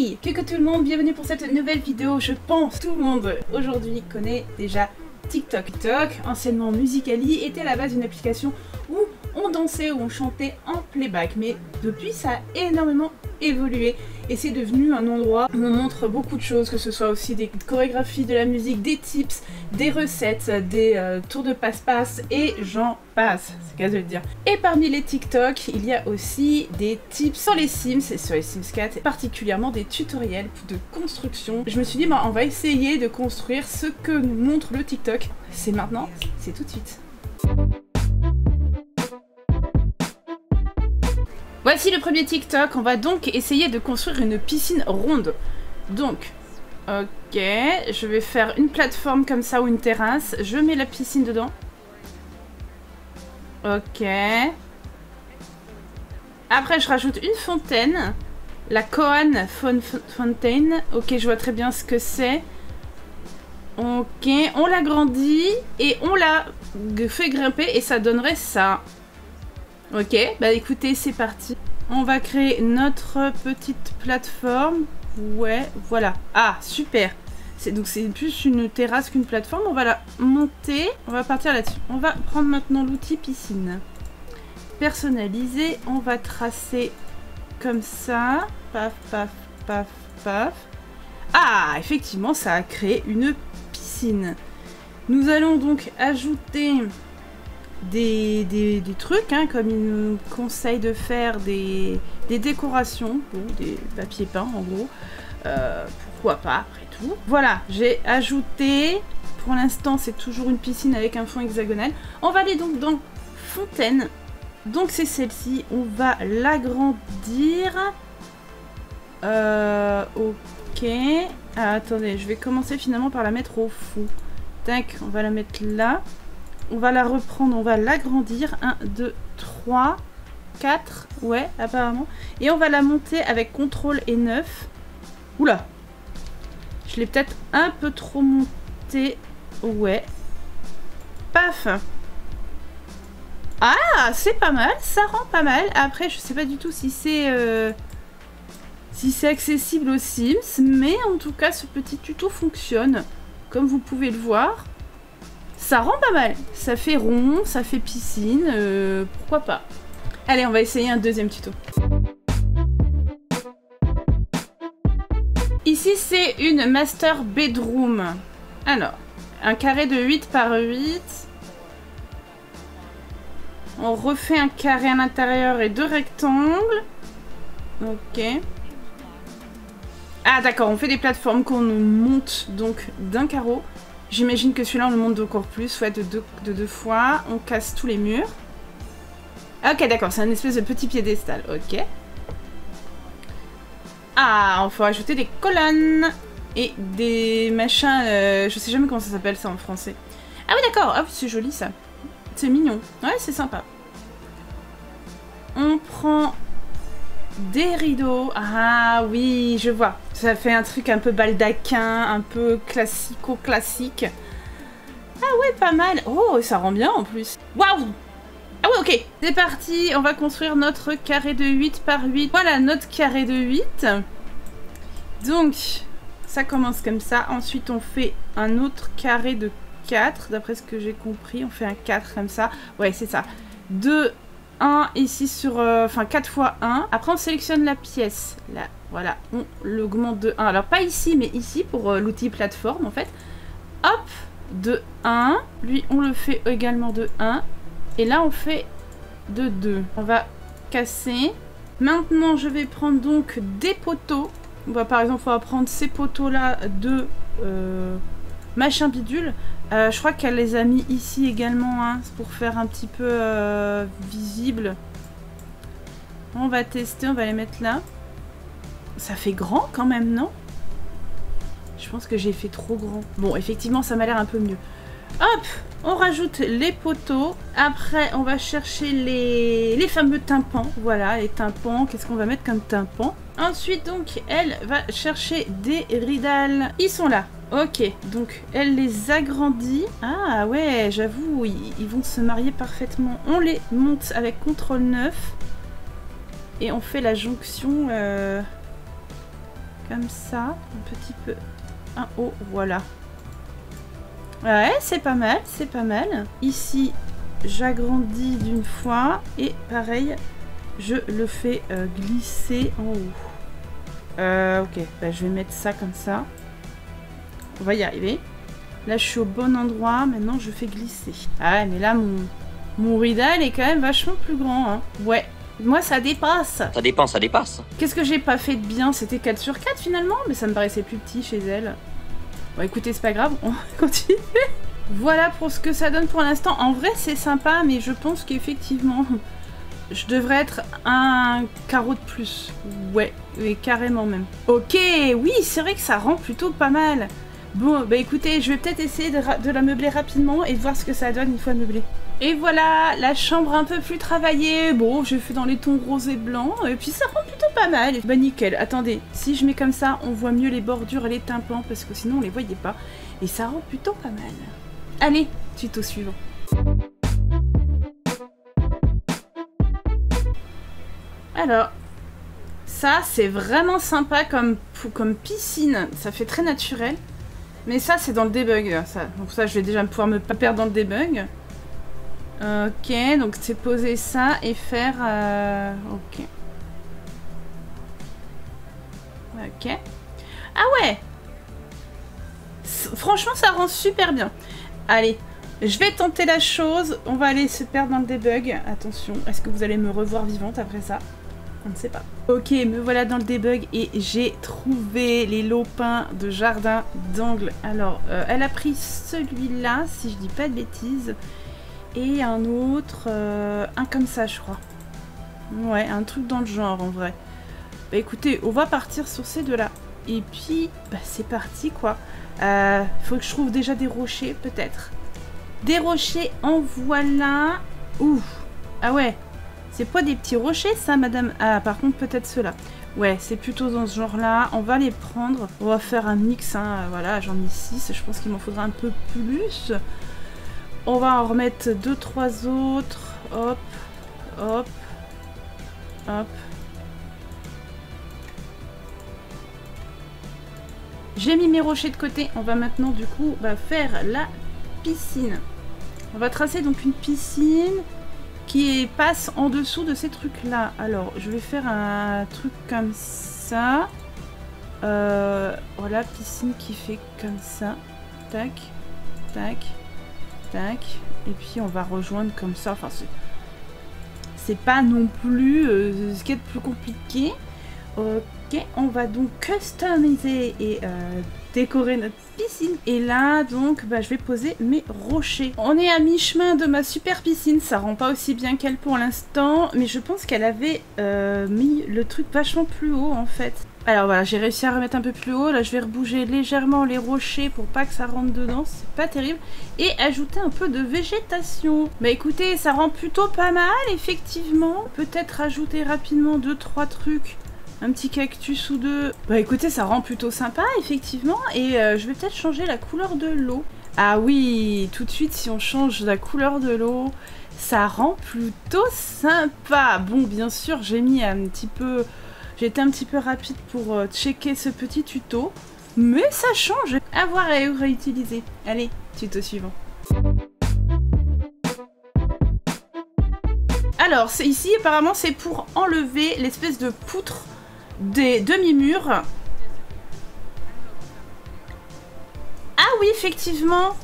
Hey! Coucou tout le monde, bienvenue pour cette nouvelle vidéo. Je pense tout le monde aujourd'hui connaît déjà TikTok. TikTok, anciennement Musical.ly, était à la base une application où on dansait, où on chantait en playback. Mais depuis, ça a énormément évolué et c'est devenu un endroit où on montre beaucoup de choses, que ce soit aussi des chorégraphies, de la musique, des tips, des recettes, des tours de passe-passe et j'en passe, c'est le cas de le dire. Et parmi les TikTok, il y a aussi des tips sur les Sims et sur les Sims 4, et particulièrement des tutoriels de construction. Je me suis dit, bah, on va essayer de construire ce que nous montre le TikTok. C'est maintenant, c'est tout de suite. Voici le premier TikTok, on va donc essayer de construire une piscine ronde. Donc, ok, je vais faire une plateforme comme ça ou une terrasse, je mets la piscine dedans. Ok. Après je rajoute une fontaine, la Koan Fontaine, ok je vois très bien ce que c'est. Ok, on l'agrandit et on la fait grimper et ça donnerait ça. Ok, bah écoutez, c'est parti. On va créer notre petite plateforme. Ouais, voilà. Ah, super. Donc c'est plus une terrasse qu'une plateforme. On va la monter. On va partir là-dessus. On va prendre maintenant l'outil piscine. Personnaliser. On va tracer comme ça. Paf, paf, paf, paf. Ah, effectivement, ça a créé une piscine. Nous allons donc ajouter... Des trucs, hein, comme il nous conseille de faire des décorations, bon, des papiers peints en gros, pourquoi pas après tout. Voilà, j'ai ajouté, pour l'instant c'est toujours une piscine avec un fond hexagonal. On va aller donc dans fontaine, donc c'est celle-ci, on va l'agrandir. Ok, ah, attendez, je vais commencer finalement par la mettre au fond. Tac, on va la mettre là. On va la reprendre, on va l'agrandir. 1, 2, 3, 4. Ouais, apparemment. Et on va la monter avec CTRL et 9. Oula! Je l'ai peut-être un peu trop montée. Ouais. Paf! Ah, c'est pas mal. Ça rend pas mal. Après, je sais pas du tout si c'est... si c'est accessible aux Sims. Mais en tout cas, ce petit tuto fonctionne. Comme vous pouvez le voir. Ça rend pas mal, ça fait rond, ça fait piscine, pourquoi pas. Allez, on va essayer un deuxième tuto. Ici, c'est une master bedroom. Alors, un carré de 8 par 8. On refait un carré à l'intérieur et deux rectangles. Ok. Ah d'accord, on fait des plateformes qu'on monte donc d'un carreau. J'imagine que celui-là, on le monte encore plus, ouais, de deux fois. On casse tous les murs. Ok, d'accord, c'est un espèce de petit piédestal, ok. Ah, on faut ajouter des colonnes et des machins... je sais jamais comment ça s'appelle ça en français. Ah oui, d'accord, oh, c'est joli ça. C'est mignon, ouais, c'est sympa. On prend des rideaux. Ah oui, je vois. Ça fait un truc un peu baldaquin, un peu classico-classique. Ah ouais, pas mal. Oh, ça rend bien en plus. Waouh! Ah ouais, ok. C'est parti, on va construire notre carré de 8 par 8. Voilà, notre carré de 8. Donc, ça commence comme ça. Ensuite, on fait un autre carré de 4. D'après ce que j'ai compris, on fait un 4 comme ça. Ouais, c'est ça. 2... 1 ici sur... Enfin, 4 x 1. Après, on sélectionne la pièce. Là, voilà. On l'augmente de 1. Alors, pas ici, mais ici, pour l'outil plateforme, en fait. Hop, de 1. Lui, on le fait également de 1. Et là, on fait de 2. On va casser. Maintenant, je vais prendre donc des poteaux. On va, par exemple, on va prendre ces poteaux-là de... machin bidule, je crois qu'elle les a mis ici également, hein, pour faire un petit peu visible. On va tester, on va les mettre là. Ça fait grand quand même, non? Je pense que j'ai fait trop grand. Bon, effectivement, ça m'a l'air un peu mieux. Hop, on rajoute les poteaux. Après, on va chercher les fameux tympans. Voilà, les tympans. Qu'est-ce qu'on va mettre comme tympan? Ensuite, donc, elle va chercher des ridales. Ils sont là. Ok, donc elle les agrandit. Ah ouais, j'avoue, ils vont se marier parfaitement. On les monte avec CTRL 9. Et on fait la jonction comme ça, un petit peu un haut, voilà. Ouais, c'est pas mal, c'est pas mal. Ici, j'agrandis d'une fois et pareil, je le fais glisser en haut. Ok, bah, je vais mettre ça comme ça. On va y arriver. Là, je suis au bon endroit. Maintenant, je fais glisser. Ah ouais, mais là, mon rideau est quand même vachement plus grand. Hein. Ouais. Moi, ça dépasse. Ça dépasse, ça dépasse. Qu'est-ce que j'ai pas fait de bien? C'était 4 sur 4 finalement, mais ça me paraissait plus petit chez elle. Bon, écoutez, c'est pas grave, on continue. Voilà pour ce que ça donne pour l'instant. En vrai, c'est sympa, mais je pense qu'effectivement, je devrais être un carreau de plus. Ouais, mais carrément même. Ok, oui, c'est vrai que ça rend plutôt pas mal. Bon, bah écoutez, je vais peut-être essayer de la meubler rapidement et de voir ce que ça donne une fois meublée. Et voilà, la chambre un peu plus travaillée. Bon, j'ai fait dans les tons rose et blanc. Et puis ça rend plutôt pas mal. Bah nickel, attendez, si je mets comme ça, on voit mieux les bordures et les tympans parce que sinon on les voyait pas. Et ça rend plutôt pas mal. Allez, tuto suivant. Alors, ça c'est vraiment sympa comme piscine. Ça fait très naturel. Mais ça, c'est dans le debug, ça. Donc ça, je vais déjà pouvoir me pas perdre dans le debug. Ok, donc c'est poser ça et faire... ok. Ok. Ah ouais! Franchement, ça rend super bien. Allez, je vais tenter la chose. On va aller se perdre dans le debug. Attention, est-ce que vous allez me revoir vivante après ça? On ne sait pas. Ok, me voilà dans le debug et j'ai trouvé les lopins de jardin d'angle. Alors, elle a pris celui-là, si je dis pas de bêtises. Et un autre, un comme ça, je crois. Ouais, un truc dans le genre, en vrai. Bah écoutez, on va partir sur ces deux-là. Et puis, bah c'est parti, quoi. Faut que je trouve déjà des rochers, peut-être. Des rochers, en voilà. Ouf. Ah ouais. C'est pas des petits rochers, ça, madame? Ah, par contre, peut-être ceux-là. Ouais, c'est plutôt dans ce genre-là. On va les prendre. On va faire un mix, hein. Voilà, j'en ai 6. Je pense qu'il m'en faudra un peu plus. On va en remettre 2-3 autres. Hop, hop, hop. J'ai mis mes rochers de côté. On va maintenant, du coup, faire la piscine. On va tracer donc une piscine qui passe en dessous de ces trucs-là. Alors, je vais faire un truc comme ça. Voilà, piscine qui fait comme ça. Tac, tac, tac. Et puis, on va rejoindre comme ça. Enfin, c'est pas non plus ce qui est plus compliqué. Ok, on va donc customiser et décorer notre piscine. Et là, donc, je vais poser mes rochers. On est à mi-chemin de ma super piscine. Ça rend pas aussi bien qu'elle pour l'instant. Mais je pense qu'elle avait mis le truc vachement plus haut, en fait. Alors voilà, j'ai réussi à remettre un peu plus haut. Là, je vais rebouger légèrement les rochers pour pas que ça rentre dedans. C'est pas terrible. Et ajouter un peu de végétation. Bah écoutez, ça rend plutôt pas mal, effectivement. Peut-être ajouter rapidement 2-3 trucs. Un petit cactus ou deux. Bah écoutez, ça rend plutôt sympa, effectivement. Et je vais peut-être changer la couleur de l'eau. Ah oui, tout de suite, si on change la couleur de l'eau, ça rend plutôt sympa. Bon, bien sûr, j'ai mis un petit peu... J'ai été un petit peu rapide pour checker ce petit tuto. Mais ça change. À voir et réutiliser. Allez, tuto suivant. Alors, c'est ici, apparemment, c'est pour enlever l'espèce de poutre des demi-murs. Ah oui, effectivement.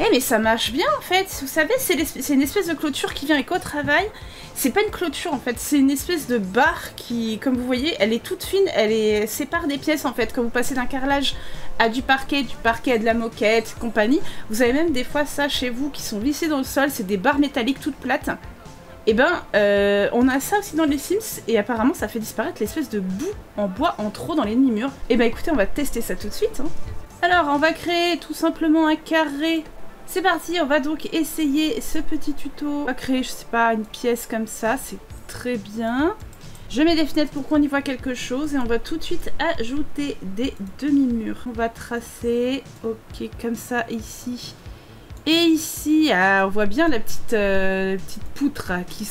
Eh mais ça marche bien en fait. Vous savez, c'est une espèce de clôture qui vient avec au travail. C'est pas une clôture en fait, c'est une espèce de barre qui, comme vous voyez, elle est toute fine, elle sépare des pièces en fait. Quand vous passez d'un carrelage à du parquet à de la moquette, compagnie, vous avez même des fois ça chez vous qui sont lissés dans le sol, c'est des barres métalliques toutes plates. Et on a ça aussi dans les Sims et apparemment ça fait disparaître l'espèce de boue en bois en trop dans les demi-murs. Et écoutez, on va tester ça tout de suite. Hein. Alors on va créer tout simplement un carré. C'est parti, on va donc essayer ce petit tuto. On va créer, je sais pas, une pièce comme ça, c'est très bien. Je mets des fenêtres pour qu'on y voit quelque chose et on va tout de suite ajouter des demi-murs. On va tracer, ok, comme ça ici. Et ici, on voit bien la petite poutre qui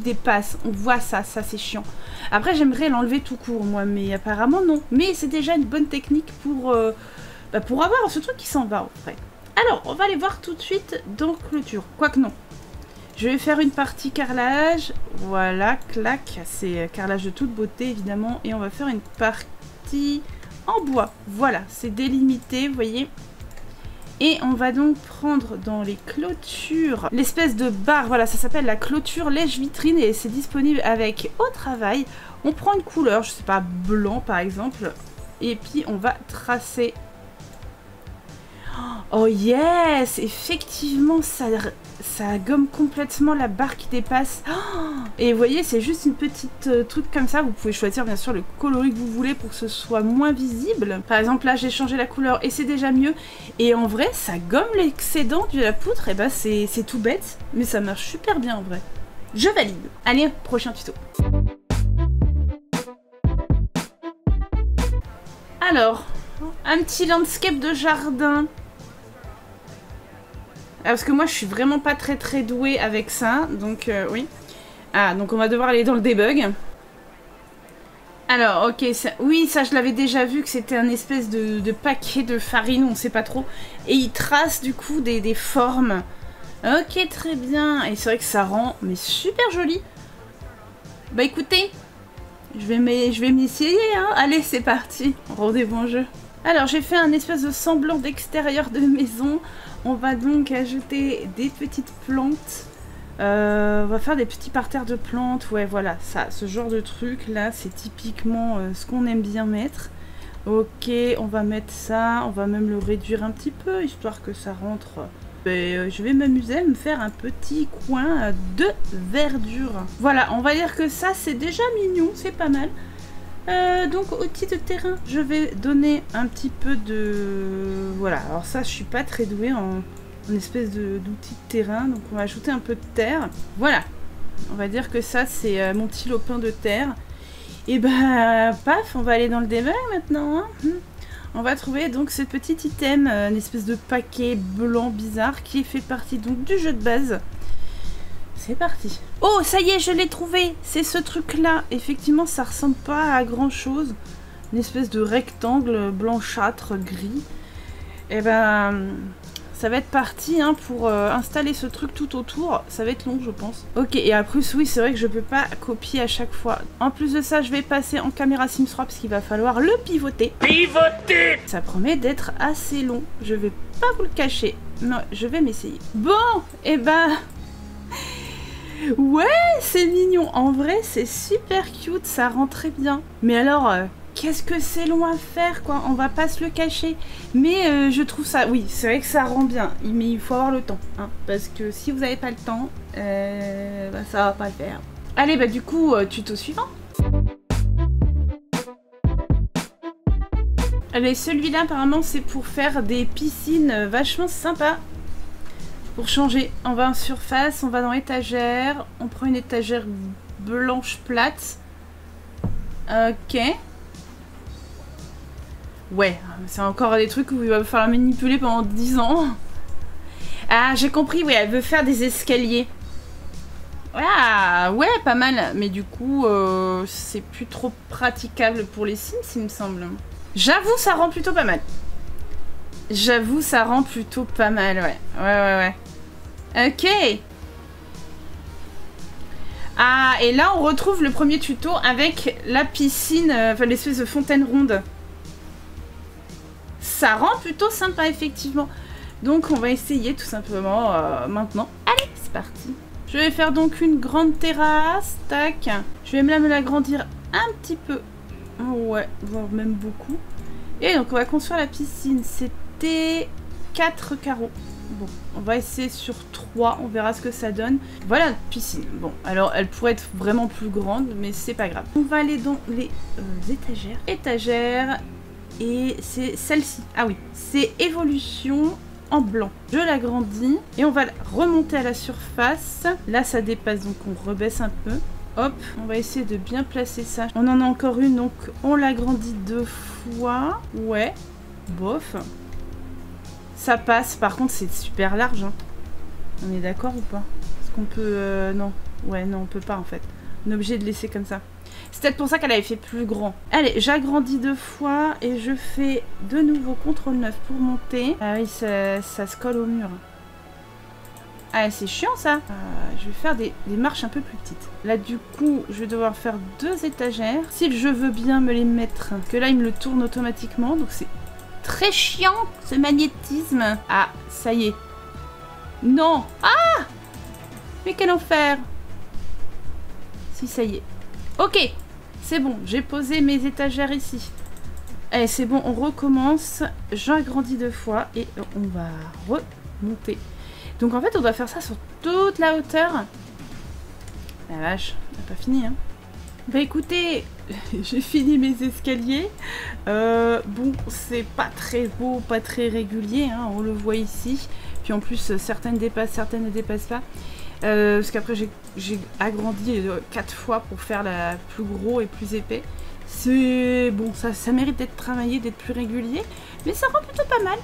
dépasse. On voit ça, ça c'est chiant. Après, j'aimerais l'enlever tout court, moi, mais apparemment non. Mais c'est déjà une bonne technique pour avoir ce truc qui s'en va, en fait. Alors, on va aller voir tout de suite dans clôture. Quoique non. Je vais faire une partie carrelage. Voilà, clac. C'est carrelage de toute beauté, évidemment. Et on va faire une partie en bois. Voilà, c'est délimité, vous voyez. Et on va donc prendre dans les clôtures l'espèce de barre, voilà, ça s'appelle la clôture lèche-vitrine et c'est disponible avec Au Travail. On prend une couleur, je sais pas, blanc par exemple, et puis on va tracer. Oh yes, effectivement, ça gomme complètement la barre qui dépasse. Et vous voyez, c'est juste une petite truc comme ça. Vous pouvez choisir bien sûr le coloris que vous voulez pour que ce soit moins visible. Par exemple, là, j'ai changé la couleur et c'est déjà mieux. Et en vrai, ça gomme l'excédent de la poutre. Et bah, c'est tout bête, mais ça marche super bien en vrai. Je valide. Allez, prochain tuto. Alors, un petit landscape de jardin. Ah, parce que moi je suis vraiment pas très douée avec ça, donc oui. Ah, donc on va devoir aller dans le debug. Alors, ok, ça, oui, ça je l'avais déjà vu que c'était un espèce de paquet de farine, on sait pas trop. Et il trace du coup des formes. Ok, très bien. Et c'est vrai que ça rend mais super joli. Bah écoutez, je vais m'essayer, hein. Allez, c'est parti. Rendez-vous en jeu. Alors, j'ai fait un espèce de semblant d'extérieur de maison. On va donc ajouter des petites plantes. On va faire des petits parterres de plantes. Ouais, voilà, ça, ce genre de truc, là, c'est typiquement ce qu'on aime bien mettre. Ok, on va mettre ça. On va même le réduire un petit peu, histoire que ça rentre. Et, je vais m'amuser à me faire un petit coin de verdure. Voilà, on va dire que ça, c'est déjà mignon. C'est pas mal. Donc au titre de terrain, je vais donner un petit peu de... Voilà, alors ça je suis pas très douée en espèce d'outil de terrain, donc on va ajouter un peu de terre. Voilà, on va dire que ça c'est mon petit lopin de terre. Et bah paf, on va aller dans le débat maintenant, hein. On va trouver donc ce petit item, une espèce de paquet blanc bizarre qui fait partie donc du jeu de base. C'est parti. Oh, ça y est, je l'ai trouvé. C'est ce truc-là. Effectivement, ça ressemble pas à grand-chose. Une espèce de rectangle blanchâtre, gris. Et ben, ça va être parti hein, pour installer ce truc tout autour. Ça va être long, je pense. Ok, et après, oui, c'est vrai que je peux pas copier à chaque fois. En plus de ça, je vais passer en caméra Sims 3 parce qu'il va falloir le pivoter. Pivoter! Ça promet d'être assez long. Je vais pas vous le cacher. Non, je vais m'essayer. Bon, et ben... Ouais, c'est mignon. En vrai, c'est super cute, ça rend très bien. Mais alors, qu'est-ce que c'est long à faire, quoi. On va pas se le cacher. Mais je trouve ça... Oui, c'est vrai que ça rend bien. Mais il faut avoir le temps. Hein, parce que si vous n'avez pas le temps, bah, ça va pas le faire. Allez, bah du coup, tuto suivant. Allez, celui-là, apparemment, c'est pour faire des piscines vachement sympas. Pour changer, on va en surface, on va dans étagère, on prend une étagère blanche plate. Ok. Ouais, c'est encore des trucs où il va falloir manipuler pendant 10 ans. Ah, j'ai compris, oui, elle veut faire des escaliers. Ah, ouais, pas mal. Mais du coup, c'est plus trop praticable pour les Sims, il me semble. J'avoue, ça rend plutôt pas mal. J'avoue, ça rend plutôt pas mal, ouais. Ouais. Ok. Ah, et là, on retrouve le premier tuto avec la piscine, enfin, l'espèce de fontaine ronde. Ça rend plutôt sympa, effectivement. Donc, on va essayer tout simplement maintenant. Allez, c'est parti. Je vais faire donc une grande terrasse. Tac. Je vais même l'agrandir un petit peu. Ouais, voire même beaucoup. Et donc, on va construire la piscine. C'est 4 carreaux. Bon, on va essayer sur 3, on verra ce que ça donne. Voilà notre piscine. Bon, alors elle pourrait être vraiment plus grande, mais c'est pas grave. On va aller dans les étagères. Étagères, et c'est celle-ci. Ah oui, c'est évolution en blanc. Je l'agrandis et on va remonter à la surface. Là, ça dépasse, donc on rebaisse un peu. Hop, on va essayer de bien placer ça. On en a encore une, donc on l'agrandit 2 fois. Ouais, bof. Ça passe. Par contre, c'est super large. Hein. On est d'accord ou pas? Est-ce qu'on peut... non. Ouais, non, on peut pas en fait. On est obligé de laisser comme ça. C'est peut-être pour ça qu'elle avait fait plus grand. Allez, j'agrandis 2 fois et je fais de nouveau CTRL 9 pour monter. Ah oui, ça se colle au mur. Ah, c'est chiant ça. Je vais faire des marches un peu plus petites. Là, du coup, je vais devoir faire 2 étagères. Si je veux bien me les mettre. Parce que là, il me le tourne automatiquement. Donc, c'est très chiant, ce magnétisme. Ah, ça y est. Non. Ah! Mais quel enfer! Si, ça y est. Ok, c'est bon. J'ai posé mes étagères ici. Allez, c'est bon, on recommence. J'agrandis 2 fois et on va remonter. Donc en fait, on doit faire ça sur toute la hauteur. La vache, on n'a pas fini. Hein. Bah écoutez, j'ai fini mes escaliers. Bon, c'est pas très beau, pas très régulier. Hein, on le voit ici. Puis en plus, certaines dépassent, certaines ne dépassent pas. Parce qu'après, j'ai agrandi 4 fois pour faire la plus gros et plus épais. C'est bon, ça mérite d'être travaillé, d'être plus régulier. Mais ça rend plutôt pas mal.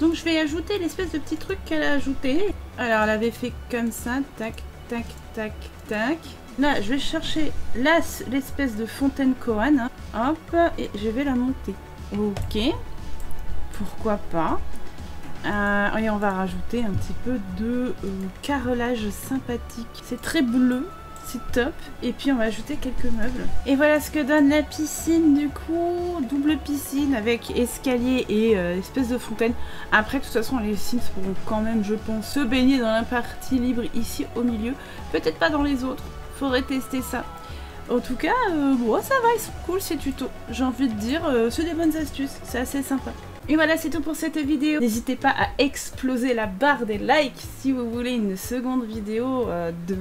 Donc je vais ajouter l'espèce de petit truc qu'elle a ajouté. Alors elle avait fait comme ça, tac, tac, tac, tac. Là je vais chercher l'espèce de fontaine Cohen. Hein. Hop, et je vais la monter. Ok, pourquoi pas. Et on va rajouter un petit peu de carrelage sympathique. C'est très bleu. C'est top. Et puis on va ajouter quelques meubles. Et voilà ce que donne la piscine du coup. Double piscine avec escalier et espèce de fontaine. Après de toute façon les Sims pourront quand même je pense se baigner dans la partie libre ici au milieu. Peut-être pas dans les autres. Faudrait tester ça. En tout cas bon, ça va, ils sont cool ces tutos. J'ai envie de dire c'est des bonnes astuces. C'est assez sympa. Et voilà, c'est tout pour cette vidéo. N'hésitez pas à exploser la barre des likes si vous voulez une seconde vidéo de...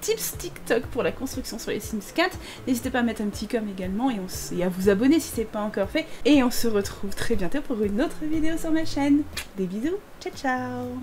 tips TikTok pour la construction sur les Sims 4. N'hésitez pas à mettre un petit com également et à vous abonner si ce n'est pas encore fait. Et on se retrouve très bientôt pour une autre vidéo sur ma chaîne. Des bisous, ciao ciao.